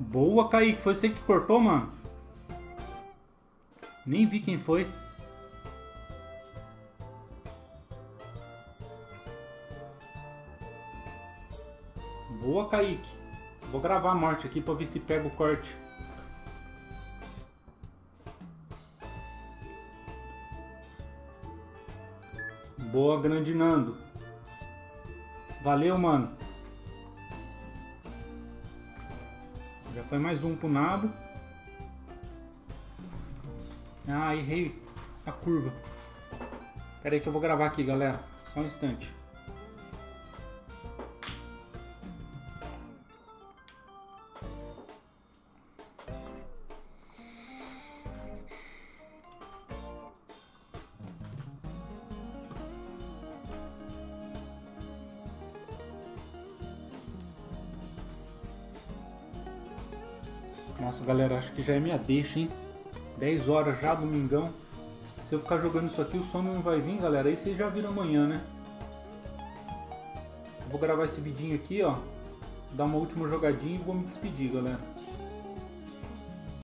Boa, Kaique. Foi você que cortou, mano? Nem vi quem foi. Boa, Kaique. Vou gravar a morte aqui pra ver se pega o corte. Boa, grande Nando. Valeu, mano. Já foi mais um pro nabo. Ah, errei a curva. Pera aí que eu vou gravar aqui, galera. Só um instante. Nossa, galera, acho que já é minha deixa, hein? 10 horas já, domingão. Se eu ficar jogando isso aqui, o sono não vai vir, galera. Aí vocês já viram amanhã, né? Eu vou gravar esse vidinho aqui, ó. Dar uma última jogadinha e vou me despedir, galera.